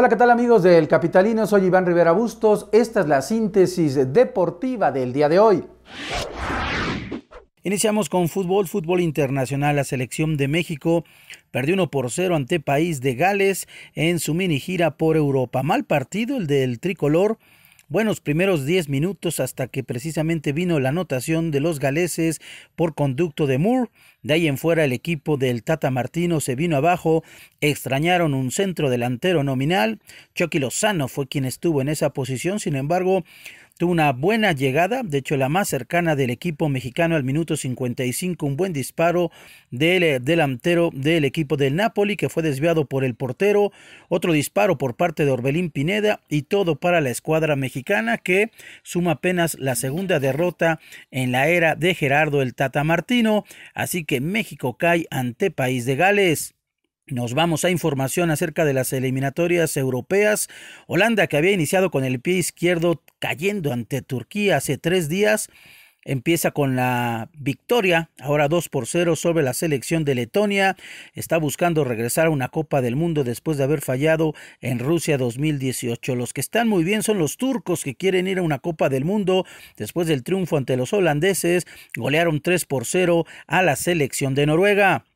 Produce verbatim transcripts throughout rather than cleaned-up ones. Hola, ¿qué tal amigos del Capitalino? Soy Iván Rivera Bustos. Esta es la síntesis deportiva del día de hoy. Iniciamos con fútbol, fútbol internacional. La selección de México perdió uno por cero ante País de Gales en su mini gira por Europa. Mal partido el del tricolor. Buenos primeros diez minutos hasta que precisamente vino la anotación de los galeses por conducto de Moore. De ahí en fuera el equipo del Tata Martino se vino abajo, extrañaron un centro delantero nominal. Chucky Lozano fue quien estuvo en esa posición, sin embargo tuvo una buena llegada, de hecho la más cercana del equipo mexicano al minuto cincuenta y cinco, un buen disparo del delantero del equipo del Napoli que fue desviado por el portero, otro disparo por parte de Orbelín Pineda y todo para la escuadra mexicana que suma apenas la segunda derrota en la era de Gerardo el Tata Martino, así que México cae ante País de Gales. Nos vamos a información acerca de las eliminatorias europeas. Holanda, que había iniciado con el pie izquierdo cayendo ante Turquía hace tres días, empieza con la victoria, ahora dos por cero sobre la selección de Letonia. Está buscando regresar a una Copa del Mundo después de haber fallado en Rusia dos mil dieciocho. Los que están muy bien son los turcos, que quieren ir a una Copa del Mundo después del triunfo ante los holandeses. Golearon tres por cero a la selección de Noruega.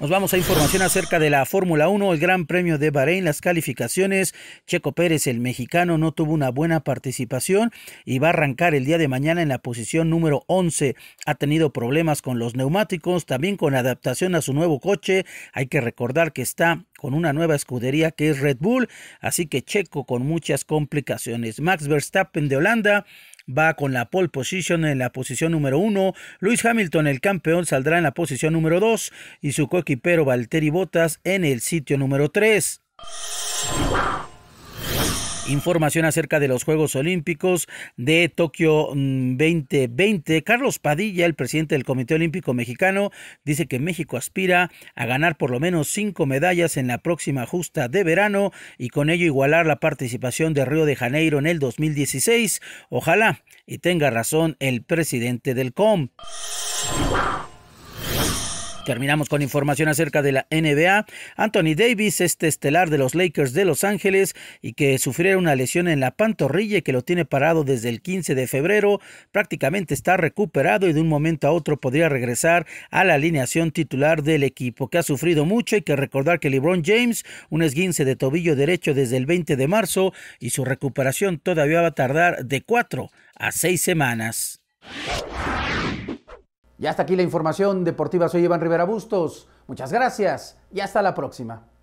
Nos vamos a información acerca de la Fórmula uno, el Gran Premio de Bahrein, las calificaciones. Checo Pérez, el mexicano, no tuvo una buena participación y va a arrancar el día de mañana en la posición número once. Ha tenido problemas con los neumáticos, también con la adaptación a su nuevo coche. Hay que recordar que está con una nueva escudería que es Red Bull, así que Checo con muchas complicaciones. Max Verstappen de Holanda va con la pole position en la posición número uno. Lewis Hamilton, el campeón, saldrá en la posición número dos y su coequipero Valtteri Bottas en el sitio número tres. Información acerca de los Juegos Olímpicos de Tokio veinte veinte. Carlos Padilla, el presidente del Comité Olímpico Mexicano, dice que México aspira a ganar por lo menos cinco medallas en la próxima justa de verano y con ello igualar la participación de Río de Janeiro en el dos mil dieciséis. Ojalá y tenga razón el presidente del C O M. Terminamos con información acerca de la N B A. Anthony Davis, este estelar de los Lakers de Los Ángeles y que sufriera una lesión en la pantorrilla que lo tiene parado desde el quince de febrero, prácticamente está recuperado y de un momento a otro podría regresar a la alineación titular del equipo, que ha sufrido mucho. Hay que recordar que LeBron James, un esguince de tobillo derecho desde el veinte de marzo y su recuperación todavía va a tardar de cuatro a seis semanas. Ya hasta aquí la información deportiva. Soy Iván Rivera Bustos. Muchas gracias y hasta la próxima.